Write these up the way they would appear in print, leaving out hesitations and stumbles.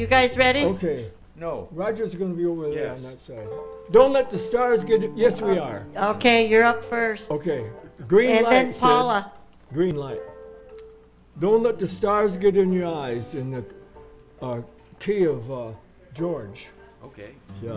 You guys ready? Okay. No. Roger's going to be over there on that side. Don't let the stars get it. Yes, we are. Okay, you're up first. Okay. Green light. And then Paula. Sid. Green light. Don't let the stars get in your eyes in the key of George. Okay. Yeah.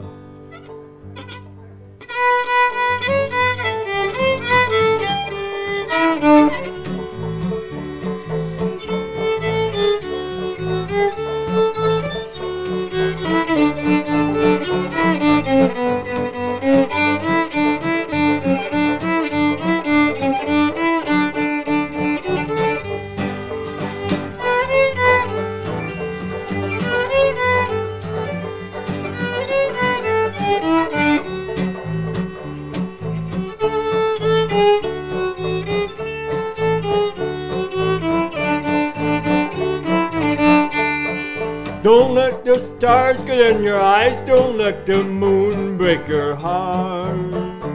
Don't let the stars get in your eyes, don't let the moon break your heart.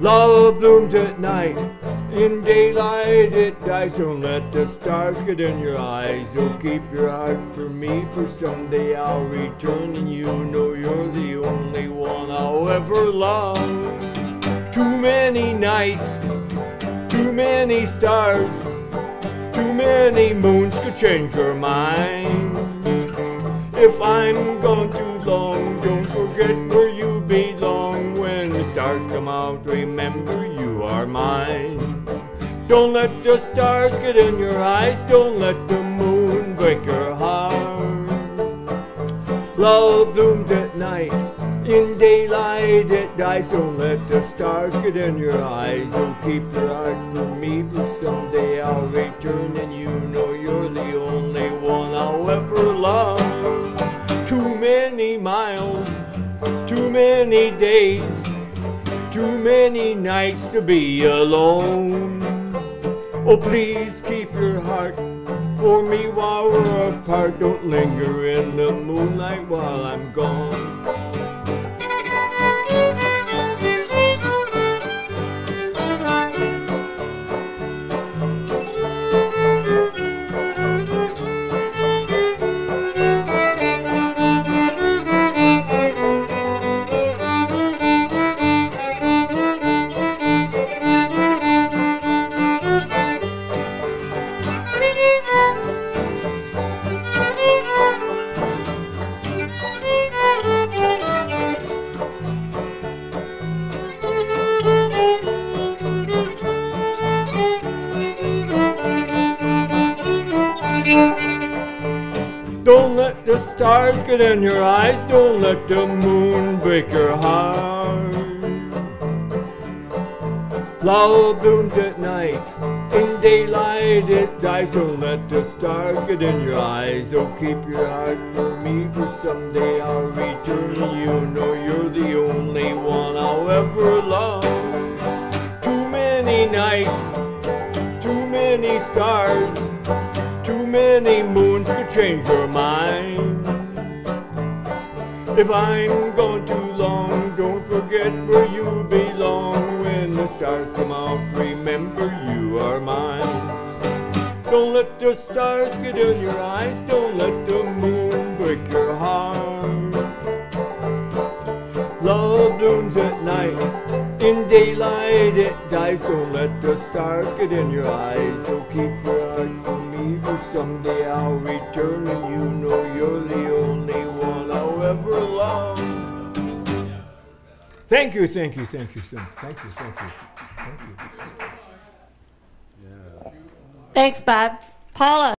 Love blooms at night, in daylight it dies. Don't let the stars get in your eyes, oh keep your heart for me, for someday I'll return and you know you're the only one I'll ever love. Too many nights, too many stars, too many moons could change your mind. If I'm gone too long, don't forget where you belong. When the stars come out, remember you are mine. Don't let the stars get in your eyes, don't let the moon break your heart. Love blooms at night, in daylight it dies. Don't let the stars get in your eyes, don't keep your heart for me, for someday I'll return and you know you're the only one I'll ever love. Too many miles, too many days, too many nights to be alone. Oh please keep your heart for me while we're apart. Don't linger in the moonlight while I'm gone. Don't let the stars get in your eyes, don't let the moon break your heart. Love blooms at night, in daylight it dies. Don't let the stars get in your eyes, oh keep your heart for me, for someday I'll return and you know you're the only one I'll ever love. Too many nights, too many stars, too many moons to change your mind. If I'm gone too long, don't forget where you belong. When the stars come out, remember you are mine. Don't let the stars get in your eyes, don't let the moon break your heart. Love blooms at night, in daylight it dies. Don't let the stars get in your eyes, so keep your heart for me, for someday I'll return and you know you're the only one I'll ever love. Thank you, thank you, thank you, thank you, thank you, thank you. Thanks, Bob. Paula.